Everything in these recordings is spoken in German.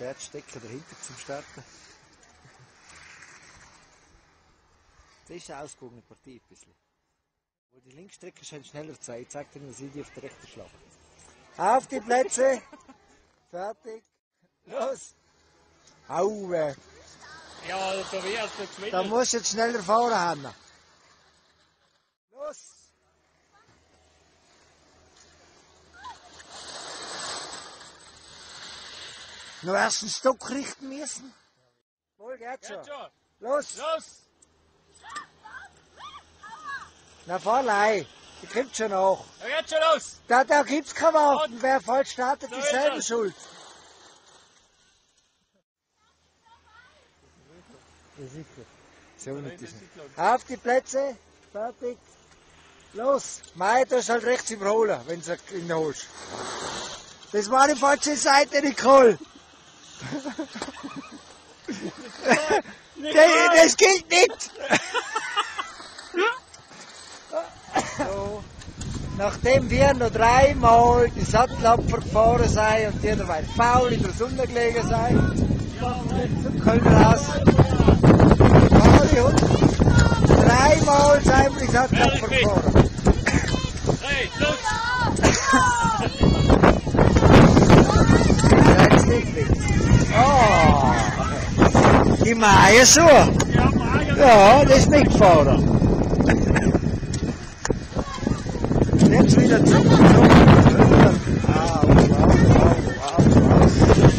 Bärtstecken dahinter zum Starten. Das ist eine ausgewogene Partie ein bisschen. Wo die Linksstrecker haben schneller Zeit, zeigt ihnen, dass ich die auf der rechten schlafe. Auf die Plätze! Fertig! Los! Auwe! Ja, der Tobias hat gewinnen. Da musst du jetzt schneller fahren, Hanna. Los! Noch erst einen Stock richten müssen. Wohl, geht schon. Los! Los! Na, fahr allein. Die kommt schon nach. Ja, geht schon los! Da gibt's kein Warten. Wer falsch startet, ist selber schuld. Ja, sicher. So nicht auf die Plätze. Fertig. Los! Mei, du hast halt rechts überholen, wenn du ihn holst. Das war die falsche Seite, Nicole. Das gilt nicht! So, nachdem wir noch dreimal die Sattelabfahrt gefahren sind und die dabei faul in der Sonne gelegen sind, können wir raus. Dreimal sind wir die Sattelabfahrt gefahren. Hey, die Maya so. Ja, das ist mitgefahren. Jetzt wieder zurück. Au, au, au, au, au.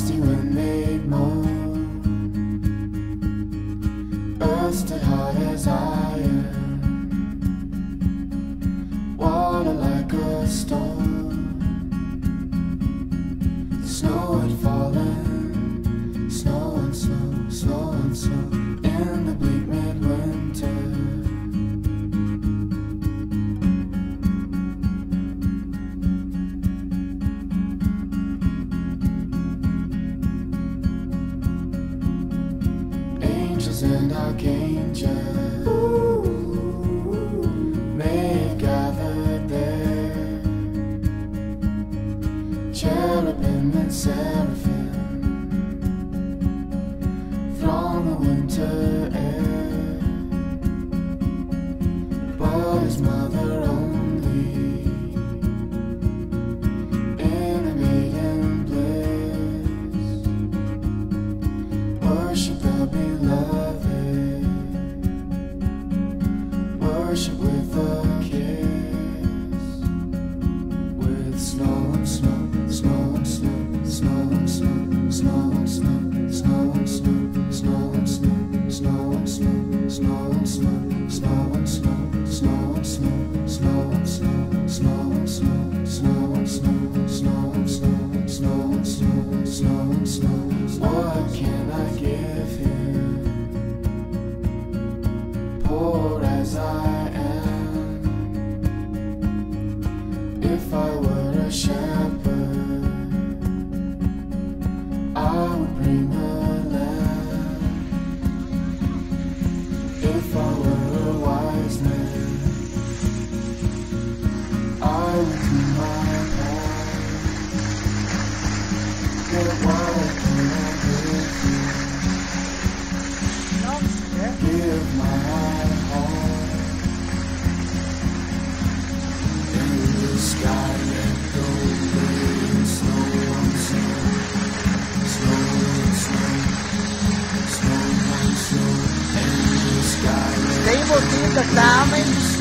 thirsty when they moan, busted hard as iron, water like a stone. The snow had fallen, snow and snow, snow and snow, in the bleak midwinter. And archangels, ooh, may have gathered there, cherubim and seraphim throng the winter air. But his mother only in a maiden bliss worship the beloved. Worship with a kiss, with snow and snow, snow and snow, snow and snow, snow and snow, snow and snow, snow and snow, snow and snow, snow and snow, snow and snow, snow and snow, snow and snow, snow and snow, snow and snow, snow and snow, snow and snow, snow and snow. What can I give him? Poor as I. If I were a shepherd, I would bring a lamb. If I were a wise man, I would do my part. Yet what can I give you? Give my heart. Sky and gold rain, snow on snow, snow on snow, snow on snow, and the sky. They will be the diamonds.